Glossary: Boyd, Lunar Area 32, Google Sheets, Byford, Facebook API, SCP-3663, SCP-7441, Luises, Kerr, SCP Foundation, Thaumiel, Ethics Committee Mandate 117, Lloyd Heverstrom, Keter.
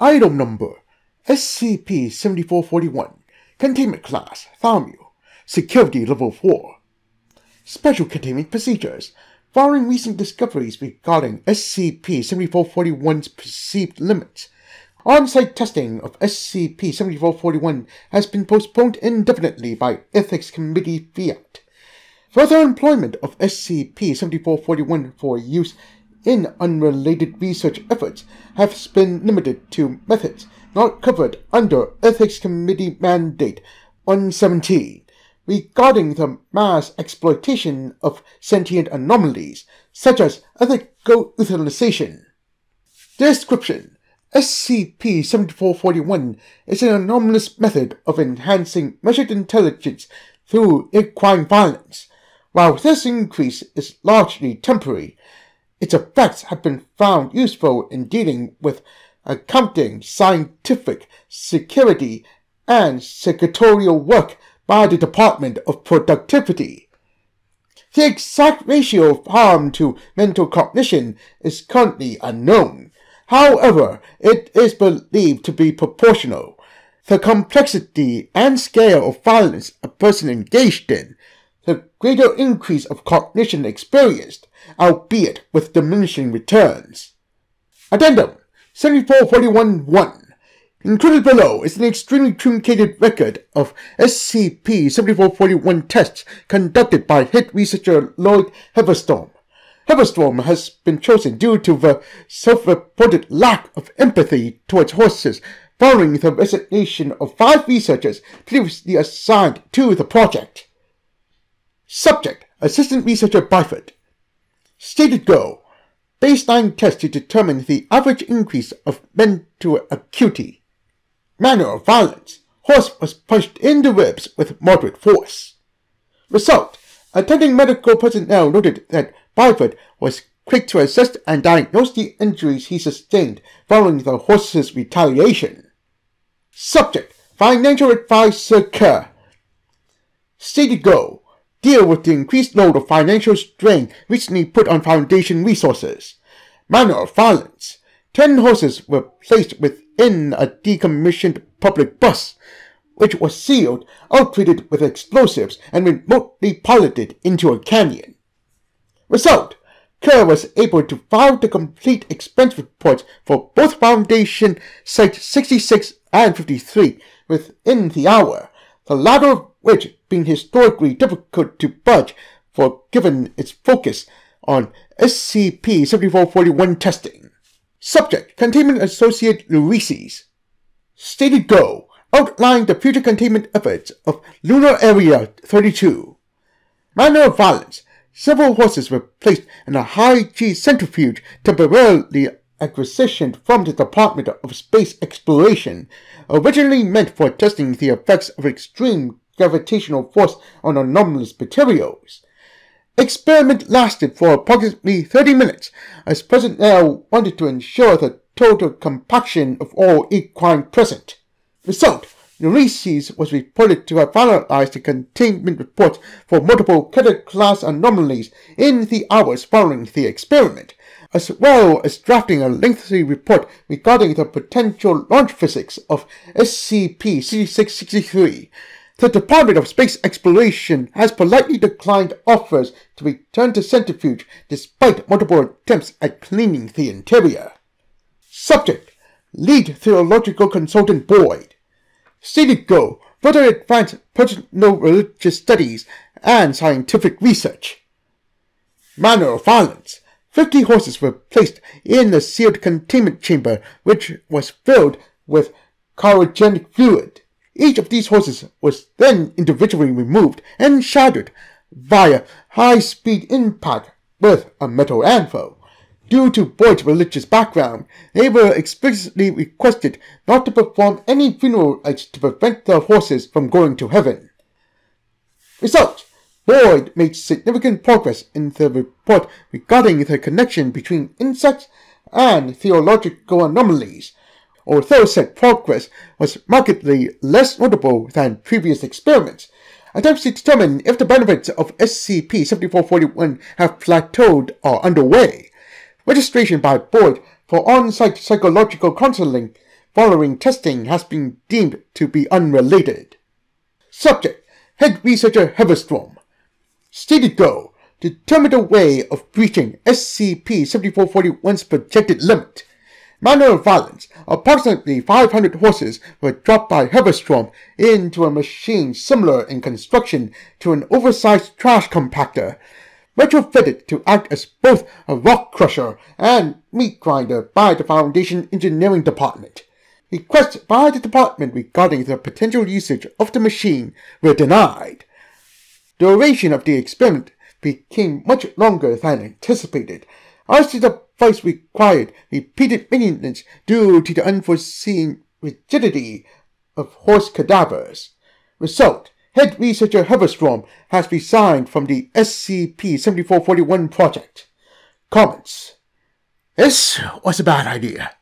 Item Number SCP-7441. Containment Class Thaumiel. Security Level 4. Special Containment Procedures. Following recent discoveries regarding SCP-7441's perceived limits, on-site testing of SCP-7441 has been postponed indefinitely by Ethics Committee fiat. Further employment of SCP-7441 for use in unrelated research efforts has been limited to methods not covered under Ethics Committee Mandate 117 regarding the mass exploitation of sentient anomalies, such as ethical utilization. Description: SCP-7441 is an anomalous method of enhancing measured intelligence through equine violence. While this increase is largely temporary, its effects have been found useful in dealing with accounting, scientific, security, and secretarial work by the Department of Productivity. The exact ratio of harm to mental cognition is currently unknown. However, it is believed to be proportional. The complexity and scale of violence a person engaged in, the greater increase of cognition experienced, albeit with diminishing returns. Addendum 7441-1. Included below is an extremely truncated record of SCP-7441 tests conducted by head researcher Lloyd Heverstrom. Heverstrom has been chosen due to the self-reported lack of empathy towards horses following the resignation of 5 researchers previously assigned to the project. Subject: Assistant Researcher Byford. Stated goal: baseline test to determine the average increase of mental acuity. Manner of violence: horse was punched in the ribs with moderate force. Result: attending medical personnel noted that Byford was quick to assess and diagnose the injuries he sustained following the horse's retaliation. Subject: Financial Advisor Kerr. Stated goal: deal with the increased load of financial strain recently put on Foundation resources. Manner of violence: 10 horses were placed within a decommissioned public bus, which was sealed, outfitted with explosives, and remotely piloted into a canyon. Result: Kerr was able to file the complete expense reports for both Foundation Site 66 and 53 within the hour, the latter of which being historically difficult to budge for given its focus on SCP-7441 testing. Subject: Containment Associate Luises. Stated goal: outline the future containment efforts of Lunar Area 32. Manner of violence: several horses were placed in a high-G centrifuge temporarily acquisitioned from the Department of Space Exploration, originally meant for testing the effects of extreme gravitational force on anomalous materials. Experiment lasted for approximately 30 minutes, as personnel wanted to ensure the total compaction of all equine present. Result: Luises was reported to have finalized the containment reports for multiple Keter class anomalies in the hours following the experiment, as well as drafting a lengthy report regarding the potential launch physics of SCP-3663. The Department of Space Exploration has politely declined offers to return to centrifuge despite multiple attempts at cleaning the interior. Subject: Lead Theological Consultant Boyd. Stated goal: further advance personal religious studies and scientific research. Manner of violence: 50 horses were placed in the sealed containment chamber, which was filled with cryogenic fluid. Each of these horses was then individually removed and shattered via high-speed impact with a metal anvil. Due to Boyd's religious background, they were explicitly requested not to perform any funeral rites to prevent their horses from going to heaven. Result: Boyd made significant progress in the report regarding the connection between insects and theological anomalies, although said progress was markedly less notable than previous experiments. Attempts to determine if the benefits of SCP-7441 have plateaued are underway. Registration by Boyd for on-site psychological counseling following testing has been deemed to be unrelated. Subject, Head Researcher Heverstrom. Stated goal, determine a way of breaching SCP-7441's projected limit. Manner of violence, approximately 500 horses were dropped by Heverstrom into a machine similar in construction to an oversized trash compactor, retrofitted to act as both a rock crusher and meat grinder by the Foundation Engineering Department. Requests by the department regarding the potential usage of the machine were denied. Duration of the experiment became much longer than anticipated, as the device required repeated maintenance due to the unforeseen rigidity of horse cadavers. Result, Head Researcher Heverstrom has resigned from the SCP-7441 project. Comments. This was a bad idea.